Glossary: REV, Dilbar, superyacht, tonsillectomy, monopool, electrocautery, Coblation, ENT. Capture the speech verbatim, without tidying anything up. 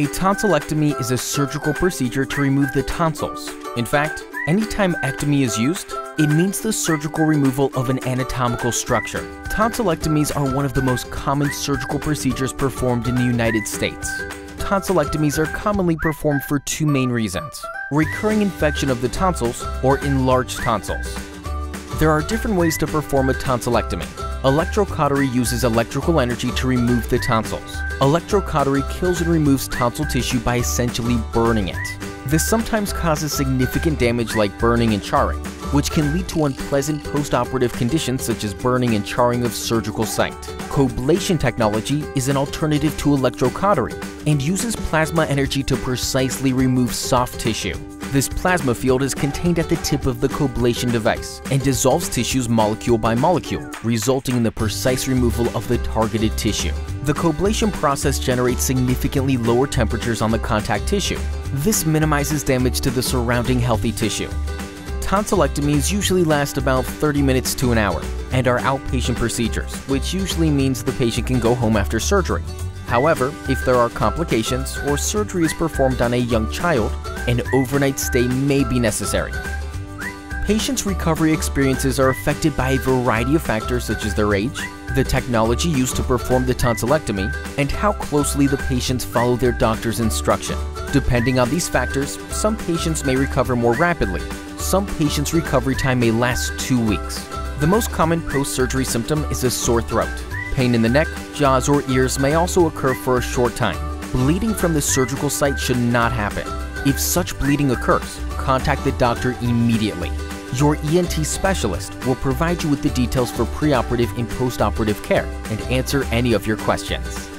A tonsillectomy is a surgical procedure to remove the tonsils. In fact, anytime ectomy is used, it means the surgical removal of an anatomical structure. Tonsillectomies are one of the most common surgical procedures performed in the United States. Tonsillectomies are commonly performed for two main reasons: recurring infection of the tonsils or enlarged tonsils. There are different ways to perform a tonsillectomy. Electrocautery uses electrical energy to remove the tonsils. Electrocautery kills and removes tonsil tissue by essentially burning it. This sometimes causes significant damage like burning and charring, which can lead to unpleasant post-operative conditions such as burning and charring of surgical site. Coblation technology is an alternative to electrocautery and uses plasma energy to precisely remove soft tissue. This plasma field is contained at the tip of the coblation device and dissolves tissues molecule by molecule, resulting in the precise removal of the targeted tissue. The coblation process generates significantly lower temperatures on the contact tissue. This minimizes damage to the surrounding healthy tissue. Tonsillectomies usually last about thirty minutes to an hour and are outpatient procedures, which usually means the patient can go home after surgery. However, if there are complications or surgery is performed on a young child, an overnight stay may be necessary. Patients' recovery experiences are affected by a variety of factors such as their age, the technology used to perform the tonsillectomy, and how closely the patients follow their doctor's instruction. Depending on these factors, some patients may recover more rapidly. Some patients' recovery time may last two weeks. The most common post-surgery symptom is a sore throat. Pain in the neck, jaws, or ears may also occur for a short time. Bleeding from the surgical site should not happen. If such bleeding occurs, contact the doctor immediately. Your E N T specialist will provide you with the details for preoperative and postoperative care and answer any of your questions.